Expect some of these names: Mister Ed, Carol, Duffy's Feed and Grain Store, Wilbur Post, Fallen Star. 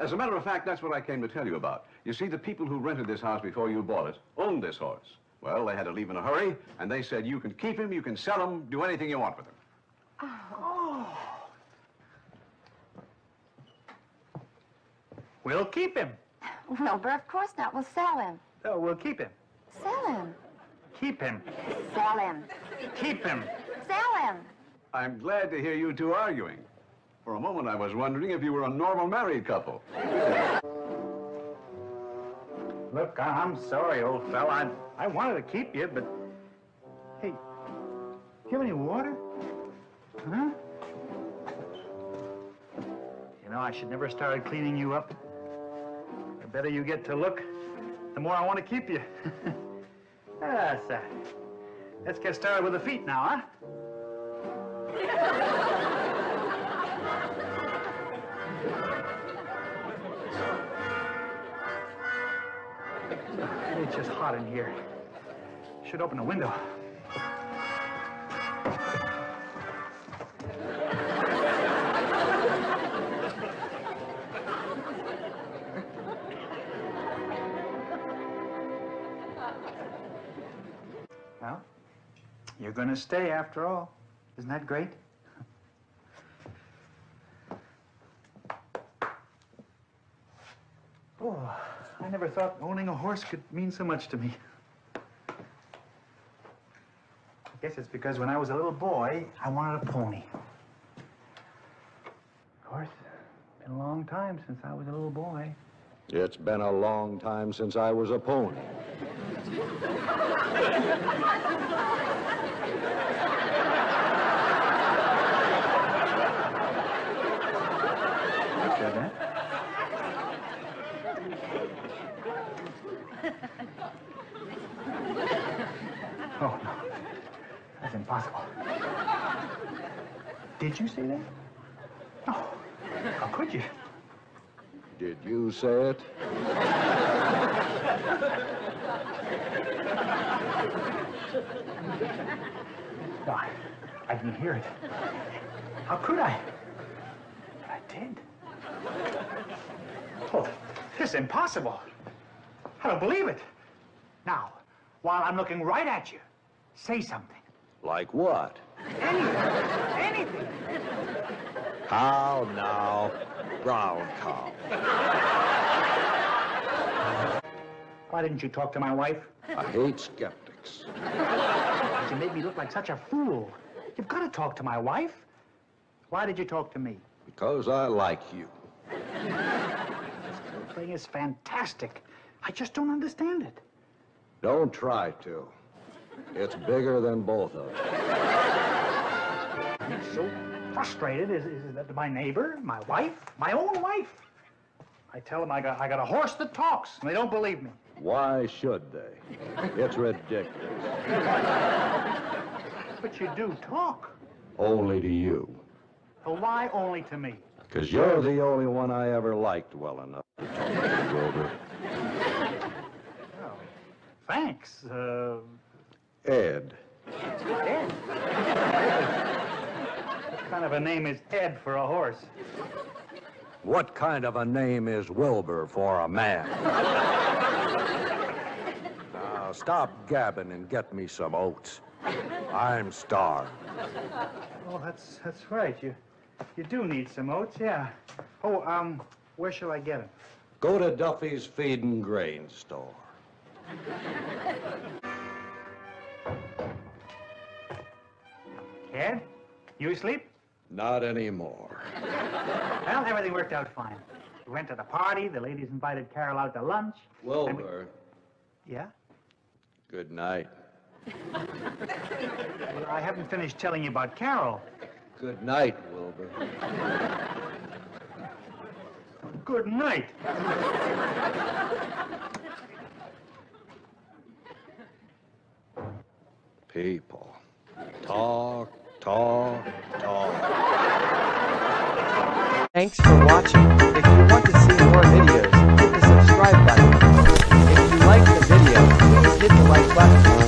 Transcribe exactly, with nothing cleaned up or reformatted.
As a matter of fact, that's what I came to tell you about. You see, the people who rented this house before you bought it owned this horse. Well, they had to leave in a hurry, and they said, you can keep him, you can sell him, do anything you want with him. Oh. Oh. We'll keep him. Wilbur, of course not. We'll sell him. Oh, we'll keep him. Sell him. Keep him. Sell him. Keep him. Sell him. I'm glad to hear you two arguing. For a moment, I was wondering if you were a normal married couple. Look, I'm sorry, old fella. I, I wanted to keep you, but... Hey, do you have any water? Huh? You know, I should never have started cleaning you up. The better you get to look, the more I want to keep you. That's that. Let's get started with the feet now, huh? It's just hot in here. Should open the window. Well, you're gonna stay after all. Isn't that great? Oh. I never thought owning a horse could mean so much to me. I guess it's because when I was a little boy, I wanted a pony. Of course, it's been a long time since I was a little boy. It's been a long time since I was a pony. You said that? Oh, no. That's impossible. Did you say that? No. How could you? Did you say it? No, I, I didn't hear it. How could I? But I did. Oh, this is impossible. I don't believe it. Now, while I'm looking right at you, say something. Like what? Anything. Anything. How now, brown cow? Why didn't you talk to my wife? I hate skeptics. You made me look like such a fool. You've got to talk to my wife. Why did you talk to me? Because I like you. This little thing is fantastic. I just don't understand it. Don't try to. It's bigger than both of us. I'm so frustrated is, is that my neighbor, my wife, my own wife. I tell them I got, I got a horse that talks, and they don't believe me. Why should they? It's ridiculous. But you do talk. Only to you. So why only to me? Because you're the only one I ever liked well enough to talk to, Wilbur. Thanks, uh... Ed. Ed? What kind of a name is Ed for a horse? What kind of a name is Wilbur for a man? Now, stop gabbing and get me some oats. I'm starved. Oh, that's, that's right. You, you do need some oats, yeah. Oh, um, where shall I get them? Go to Duffy's Feed and Grain Store. Ed, you asleep? Not anymore. Well, everything worked out fine. We went to the party, the ladies invited Carol out to lunch. Wilbur. We... Yeah? Good night. Well, I haven't finished telling you about Carol. Good night, Wilbur. Good night. People. Talk, talk, talk. Thanks for watching. If you want to see more videos, hit the subscribe button. If you like the video, please hit the like button.